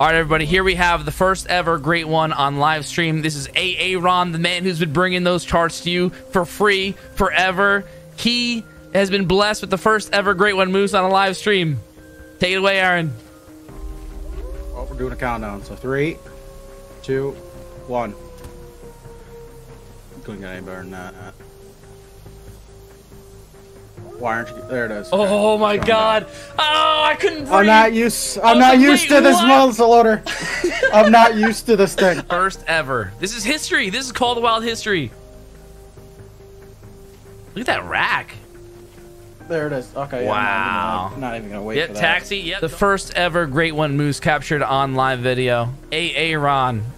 All right, everybody, here we have the first ever great one on live stream. This is A-a-ron, the man who's been bringing those charts to you for free forever. He has been blessed with the first ever great one moves on a live stream. Take it away, Aaron. Well, we're doing a countdown. So 3, 2, 1. Couldn't get any better than that. Why aren't you? There it is. Okay. Oh my God! Oh, I couldn't breathe. I'm not used to this muzzleloader. I'm not used to this thing. First ever. This is history. This is Call of the Wild history. Look at that rack. There it is. Okay. Wow. Yeah, I'm not even gonna wait. Yep. For that. Taxi. Yep. The first ever great one moves captured on live video. A-a-ron.